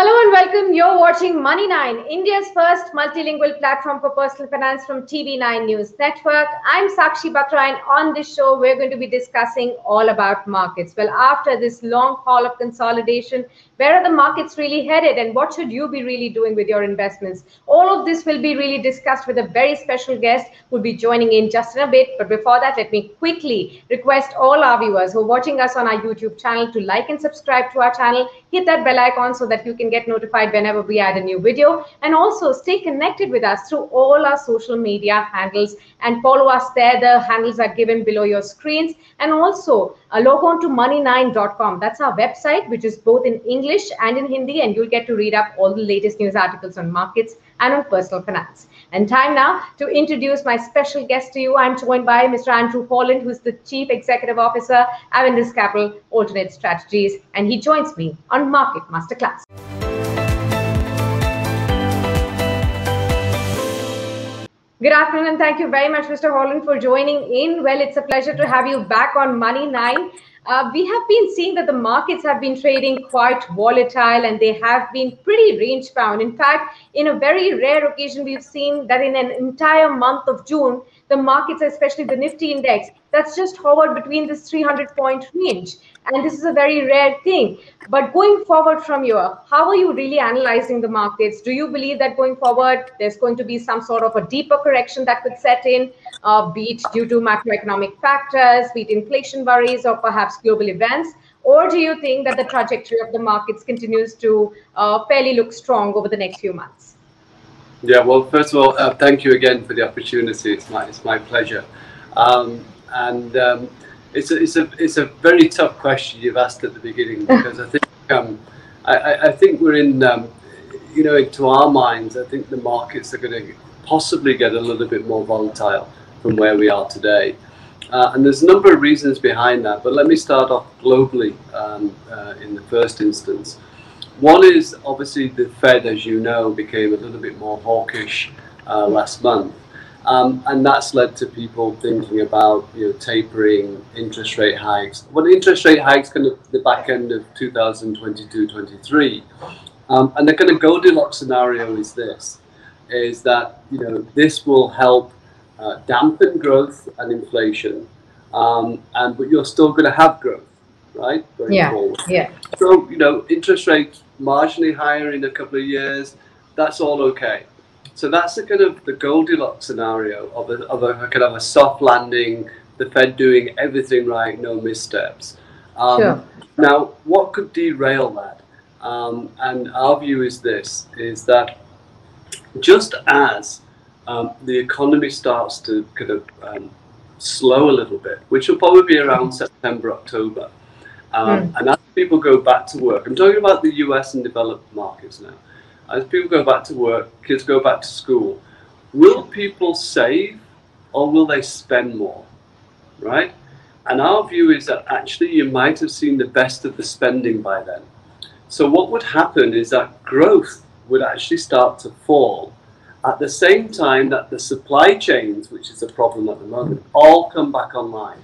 Hello and welcome. You're watching Money9, India's first multilingual platform for personal finance from TV9 News Network. I'm Sakshi Batra, and on this show, we're going to be discussing all about markets. Well, after this long haul of consolidation, where are the markets really headed and what should you be really doing with your investments? All of this will be really discussed with a very special guest who will be joining in just in a bit. But before that, let me quickly request all our viewers who are watching us on our YouTube channel to like and subscribe to our channel. Hit that bell icon so that you can get notified whenever we add a new video, and also stay connected with us through all our social media handles and follow us there. The handles are given below your screens, and also log on to money9.com. That's our website, which is both in English and in Hindi, and you'll get to read up all the latest news articles on markets and on personal finance. And time now to introduce my special guest to you. I'm joined by Mr. Andrew Holland, who's the Chief Executive Officer, Avendus Capital Alternate Strategies, and he joins me on Market Masterclass. Good afternoon, and thank you very much, Mr. Holland, for joining in. Well, it's a pleasure to have you back on Money9. We have been seeing that the markets have been trading quite volatile, and they have been pretty range bound. In fact, in a very rare occasion, we've seen that in an entire month of June, the markets, especially the Nifty index, that's just hovered between this 300-point range. And this is a very rare thing. But going forward from here, how are you really analyzing the markets? Do you believe that going forward, there's going to be some sort of a deeper correction that could set in, be it due to macroeconomic factors, be it inflation worries, or perhaps global events? Or do you think that the trajectory of the markets continues to fairly look strong over the next few months? Yeah, well, first of all, thank you again for the opportunity. It's my pleasure. It's a very tough question you've asked at the beginning, because I think we're in, you know, into our minds, I think the markets are going to possibly get a little bit more volatile from where we are today. And there's a number of reasons behind that, but let me start off globally in the first instance. One is obviously the Fed, as you know, became a little bit more hawkish last month, and that's led to people thinking about, you know, tapering, interest rate hikes. Well, the interest rate hikes kind of the back end of 2022-23, and the kind of Goldilocks scenario is this: is that, you know, this will help dampen growth and inflation, but you're still going to have growth, right? Going forward. Yeah. So, you know, interest rates marginally higher in a couple of years, that's all okay. So that's the kind of the Goldilocks scenario of a soft landing, the Fed doing everything right, no missteps. Sure. Now, what could derail that? And our view is this: is that just as the economy starts to kind of slow a little bit, which will probably be around September, October. And as people go back to work, I'm talking about the US and developed markets now. As people go back to work, kids go back to school, will people save or will they spend more, right? And our view is that actually you might have seen the best of the spending by then. So what would happen is that growth would actually start to fall, at the same time that the supply chains, which is a problem at the moment, all come back online.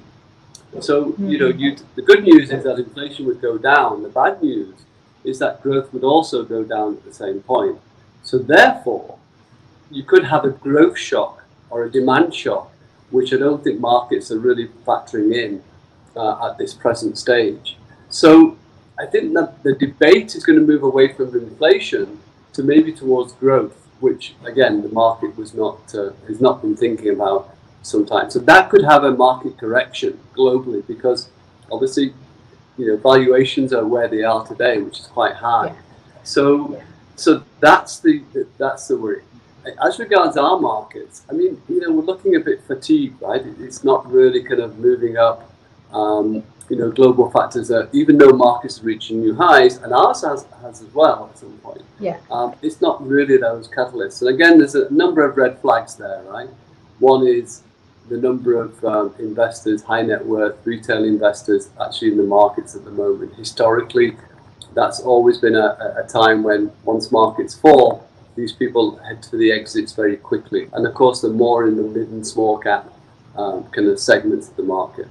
So, you know, the good news is that inflation would go down. The bad news is that growth would also go down at the same point. So therefore, you could have a growth shock or a demand shock, which I don't think markets are really factoring in at this present stage. So I think that the debate is going to move away from inflation to maybe towards growth, which again the market was not has not been thinking about sometimes. So that could have a market correction globally, because obviously, you know, valuations are where they are today, which is quite high. Yeah. So, so that's the worry. As regards our markets, I mean, you know, we're looking a bit fatigued, right? It's not really kind of moving up. You know, global factors are, even though markets are reaching new highs, and ours has as well at some point. Yeah. It's not really those catalysts. And again, there's a number of red flags there, right? One is the number of investors, high net worth, retail investors actually in the markets at the moment. Historically, that's always been a time when once markets fall, these people head to the exits very quickly. And of course, they're more in the mid and small cap kind of segments of the market.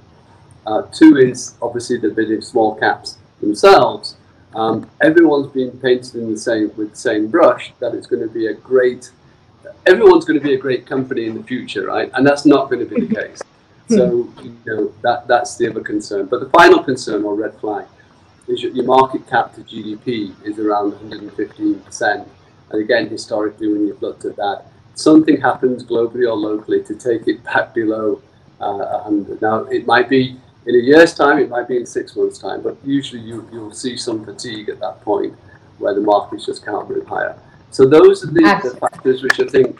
Two is obviously the big small caps themselves, everyone's being painted in the same with the same brush, that it's going to be a great, everyone's going to be a great company in the future, right? And that's not going to be the case. So you know, that's the other concern. But the final concern or red flag is that your market cap to GDP is around 115%. And again, historically, when you've looked at that, something happens globally or locally to take it back below 100. Now, it might be in a year's time, it might be in 6 months' time, but usually you'll see some fatigue at that point where the markets just can't move higher. So those are the factors which I think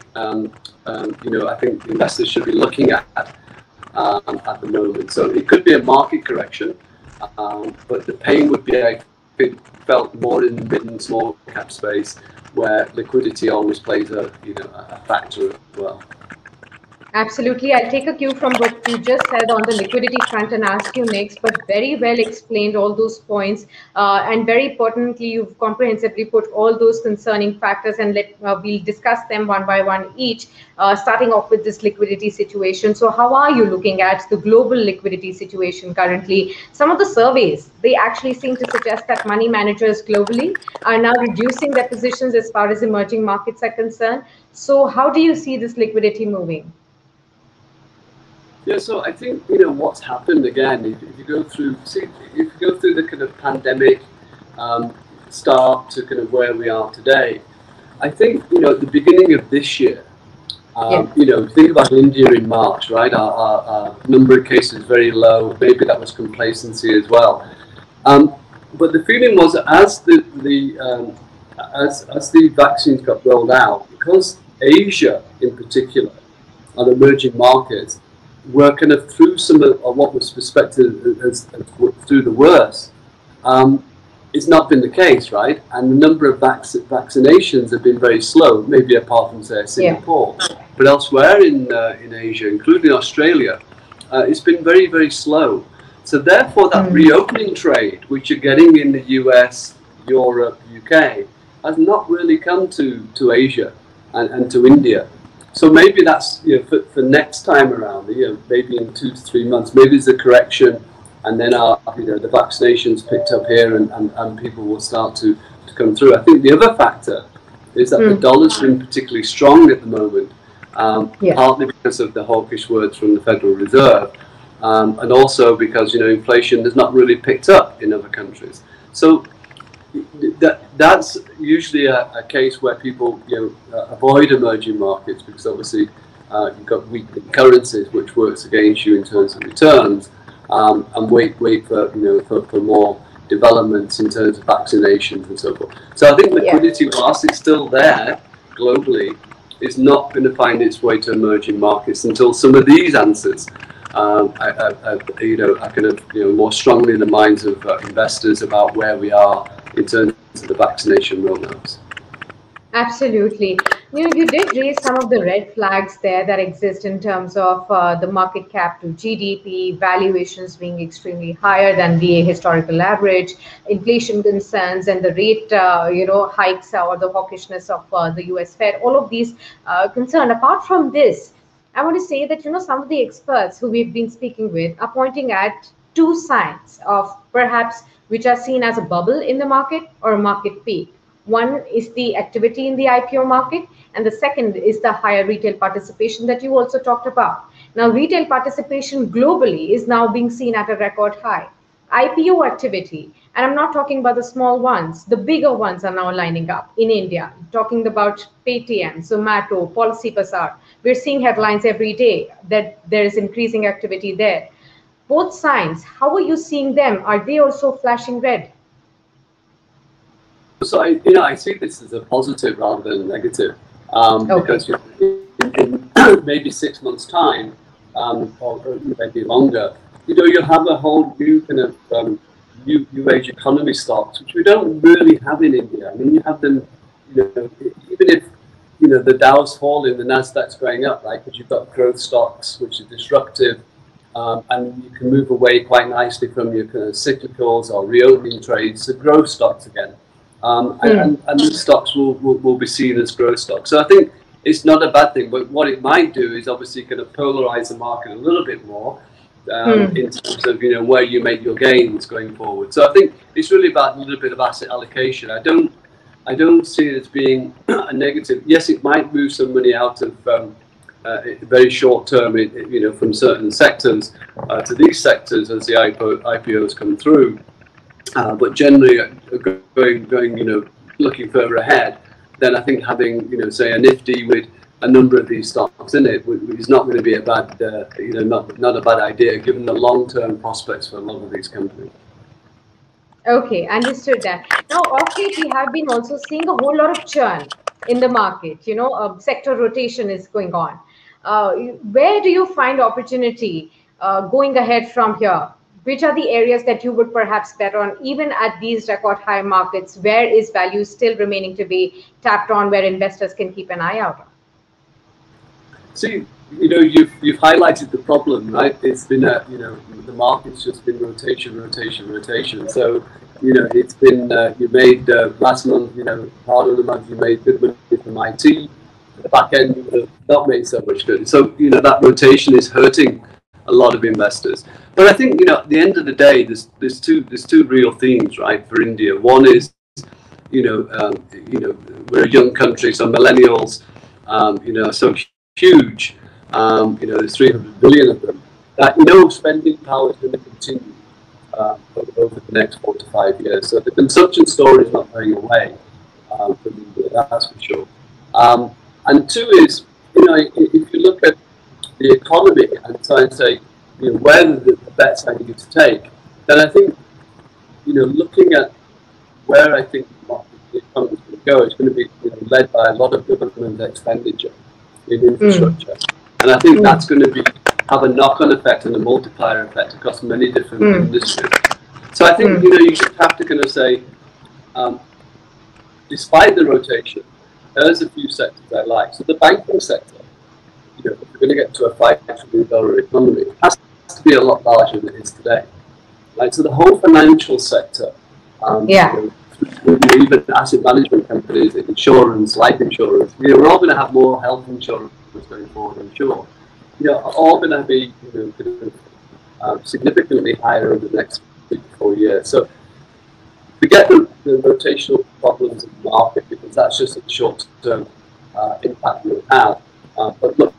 you know, I think investors should be looking at the moment. So it could be a market correction, but the pain would be, I think, felt more in the mid and small cap space, where liquidity always plays a, you know, a factor as well. Absolutely. I'll take a cue from what you just said on the liquidity front and ask you next, but very well explained all those points, and very pertinently, you've comprehensively put all those concerning factors, and we'll discuss them one by one each, starting off with this liquidity situation. So how are you looking at the global liquidity situation currently? Some of the surveys, they actually seem to suggest that money managers globally are now reducing their positions as far as emerging markets are concerned. So how do you see this liquidity moving? Yeah, so I think, you know, what's happened again, if you go through, the kind of pandemic start to kind of where we are today, I think, you know, at the beginning of this year, you know, think about India in March, right? Our number of cases very low. Maybe that was complacency as well. But the feeling was that as the vaccines got rolled out, because Asia in particular and emerging markets were kind of through some of what was suspected as through the worst. It's not been the case, right? And the number of vaccinations have been very slow, maybe apart from, say, Singapore. Yeah. But elsewhere in Asia, including Australia, it's been very, very slow. So therefore, that reopening trade, which you're getting in the US, Europe, UK, has not really come to Asia and to India. So maybe that's, you know, for next time around, you know, maybe in 2 to 3 months, maybe it's a correction, and then our, you know, the vaccinations picked up here, and people will start to come through. I think the other factor is that the dollar's been particularly strong at the moment, partly because of the hawkish words from the Federal Reserve, and also because, you know, inflation has not really picked up in other countries. So that's usually a case where people, you know, avoid emerging markets because obviously you've got weakening currencies, which works against you in terms of returns, and wait for, you know, for more developments in terms of vaccinations and so forth. So I think liquidity, whilst it's still there globally, is not going to find its way to emerging markets until some of these answers you know, are kind of, you know, more strongly in the minds of investors about where we are in terms of the vaccination rollouts. Absolutely. You know, you did raise some of the red flags there that exist in terms of the market cap to GDP, valuations being extremely higher than the historical average, inflation concerns, and the rate, you know, hikes or the hawkishness of the US Fed, all of these concern. Apart from this, I want to say that, you know, some of the experts who we've been speaking with are pointing at two signs of perhaps which are seen as a bubble in the market or a market peak. One is the activity in the IPO market, and the second is the higher retail participation that you also talked about. Now, retail participation globally is now being seen at a record high. IPO activity, and I'm not talking about the small ones, the bigger ones are now lining up in India, talking about Paytm, Zomato, Policy Bazaar. We're seeing headlines every day that there is increasing activity there. Both signs, how are you seeing them? Are they also flashing red? So you know, I see this as a positive rather than negative, because in maybe 6 months' time, or maybe longer, you know, you'll have a whole new kind of new age economy stocks, which we don't really have in India. I mean, you have them, you know, even if, you know, the Dow's falling, the Nasdaq's going up, right? Because you've got growth stocks which are disruptive. And you can move away quite nicely from your kind of cyclicals or reopening trades to growth stocks again. And these stocks will be seen as growth stocks. So I think it's not a bad thing, but what it might do is obviously kind of polarize the market a little bit more in terms of where you make your gains going forward. So I think it's really about a little bit of asset allocation. I don't see it as being a negative. Yes, it might move some money out of very short term, from certain sectors to these sectors as the IPOs come through. But generally, looking further ahead, then I think having say a Nifty with a number of these stocks in it is not going to be a bad not a bad idea given the long term prospects for a lot of these companies. Okay, understood that. Now, off late, we have been also seeing a whole lot of churn in the market. Sector rotation is going on. Where do you find opportunity going ahead from here? Which are the areas that you would perhaps bet on, even at these record high markets? Where is value still remaining to be tapped on, where investors can keep an eye out on? See, you've highlighted the problem, right? It's been the market's just been rotation. So it's been you made last month, part of the month you made good money from IT. The back end you would have not made so much good. So that rotation is hurting a lot of investors. But I think at the end of the day, there's two real themes, right, for India. One is we're a young country, so millennials so huge, there's 300 billion of them, that spending power is going to continue over the next 4 to 5 years. So the consumption story is not going away from India, that's for sure. And two is, if you look at the economy and try to say, where the bets I need to take, then I think, looking at where I think the economy is going to go, it's going to be led by a lot of government expenditure in infrastructure. And I think that's going to have a knock-on effect and a multiplier effect across many different industries. So I think, you just have to kind of say, despite the rotation, there's a few sectors I like. So the banking sector, if we're going to get to a $5 trillion economy, it has to be a lot larger than it is today. Right? So the whole financial sector, even asset management companies, insurance, life insurance, we're all going to have more health insurance going forward, I'm sure. Are all going to be significantly higher over the next 3 to 4 years. So forget the rotational problems in the market, because that's just a short-term impact we'll have. But look,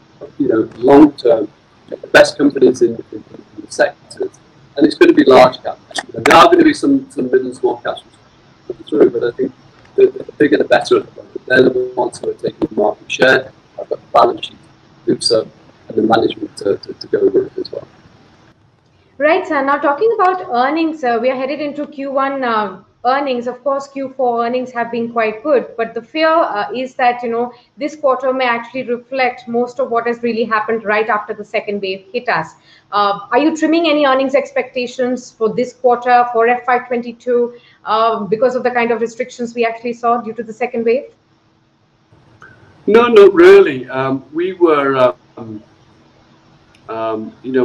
long term, the best companies in the sectors, and it's going to be large caps. There are going to be some middle and small caps coming through, but I think the bigger the better at the moment. They're the ones who are taking market share. I've got the balance sheet to do so, and the management to go with it as well. Right, sir. Now, talking about earnings, we are headed into Q1 earnings. Of course, Q4 earnings have been quite good, but the fear is that this quarter may actually reflect most of what has really happened right after the second wave hit us. Are you trimming any earnings expectations for this quarter, for FY22, because of the kind of restrictions we actually saw due to the second wave? No, not really. We were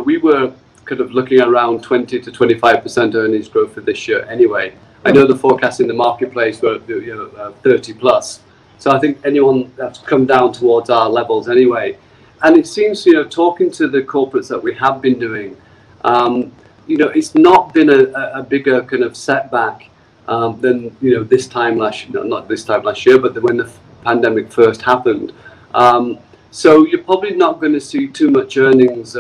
we were kind of looking around 20 to 25% earnings growth for this year anyway. I know the forecasts in the marketplace were 30 plus. So I think anyone that's come down towards our levels anyway. And it seems, talking to the corporates that we have been doing, it's not been a bigger kind of setback than, this time last year, not this time last year, but when the pandemic first happened. So you're probably not going to see too much earnings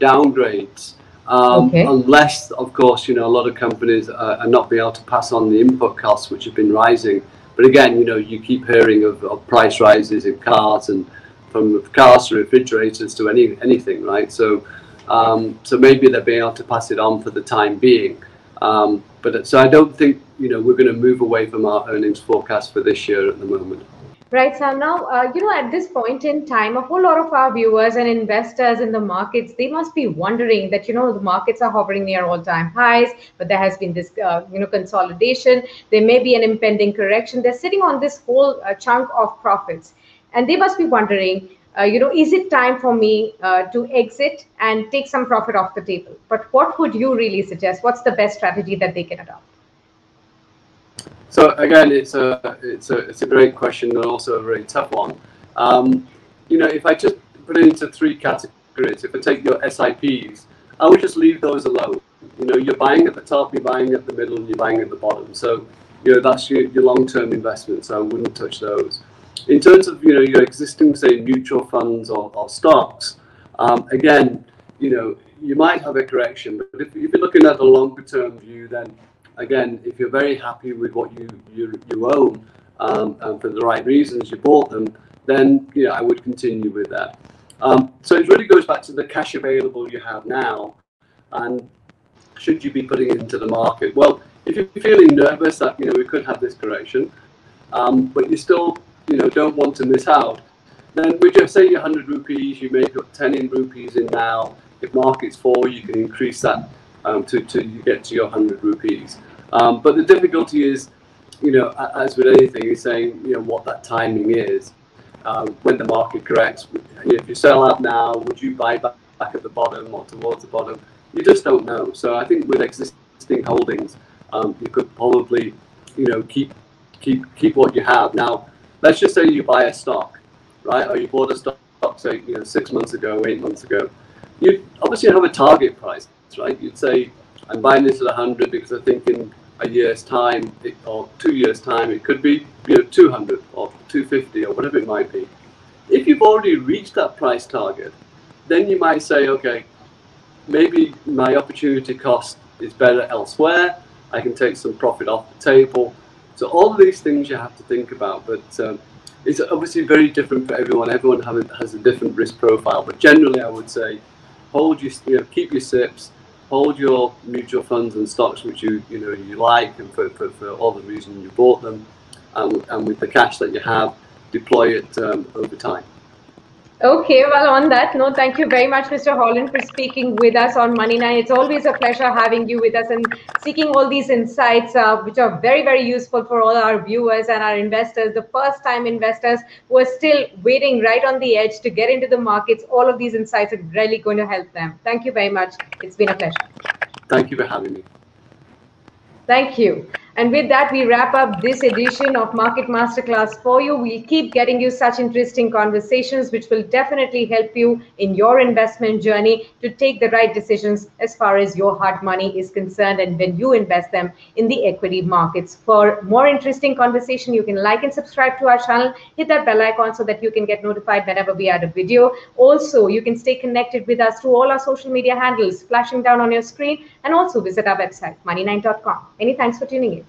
downgrades. Unless, of course, a lot of companies are not being able to pass on the input costs, which have been rising. But again, you keep hearing of price rises in cars, and from cars to refrigerators to anything, right? So, so maybe they're being able to pass it on for the time being. But so I don't think we're going to move away from our earnings forecast for this year at the moment. Right, so now, at this point in time, a whole lot of our viewers and investors in the markets, they must be wondering that, the markets are hovering near all-time highs, but there has been this, consolidation. There may be an impending correction. They're sitting on this whole chunk of profits. And they must be wondering, is it time for me to exit and take some profit off the table? But what would you really suggest? What's the best strategy that they can adopt? So again, it's a great question, and also a very tough one. If I just put it into three categories, if I take your SIPs, I would just leave those alone. You know, you're buying at the top, you're buying at the middle, and you're buying at the bottom. So, you know, that's your long-term investment, so I wouldn't touch those. In terms of, you know, your existing, say, mutual funds or stocks, again, you know, you might have a correction, but if you're looking at a longer-term view, then, again, if you're very happy with what you own and for the right reasons you bought them, then, you know, I would continue with that. So it really goes back to the cash available you have now, and should you be putting it into the market? Well, if you're feeling nervous that, you know, we could have this correction, but you still, you know, don't want to miss out, then we just say your 100 rupees, you may put 10 in rupees in now. If market's fall, you can increase that to you get to your 100 rupees. But the difficulty is, you know, as with anything, is saying, you know, what that timing is. When the market corrects, if you sell out now, would you buy back at the bottom or towards the bottom? You just don't know. So I think with existing holdings, you could probably, you know, keep what you have. Now, let's just say you buy a stock, right? Or you bought a stock, say, you know, 6 months ago, 8 months ago. You obviously have a target price, right? You'd say, I'm buying this at 100 because I think in a year's time or 2 years' time, it could be, you know, 200 or 250 or whatever it might be. If you've already reached that price target, then you might say, okay, maybe my opportunity cost is better elsewhere. I can take some profit off the table. So all of these things you have to think about, but it's obviously very different for everyone. Everyone has a different risk profile, but generally I would say, hold your, you know, keep your SIPs, hold your mutual funds and stocks which you know you like and for all the reason you bought them, and with the cash that you have, deploy it over time. Okay, well, on that note, thank you very much, Mr. Holland, for speaking with us on Money9. It's always a pleasure having you with us and seeking all these insights, which are very, very useful for all our viewers and our investors, the first-time investors who are still waiting right on the edge to get into the markets. All of these insights are really going to help them. Thank you very much. It's been a pleasure. Thank you for having me. Thank you. And with that, we wrap up this edition of Market Masterclass for you. We'll keep getting you such interesting conversations, which will definitely help you in your investment journey to take the right decisions as far as your hard money is concerned and when you invest them in the equity markets. For more interesting conversation, you can like and subscribe to our channel. Hit that bell icon so that you can get notified whenever we add a video. Also, you can stay connected with us through all our social media handles flashing down on your screen, and also visit our website, money9.com. Many thanks for tuning in.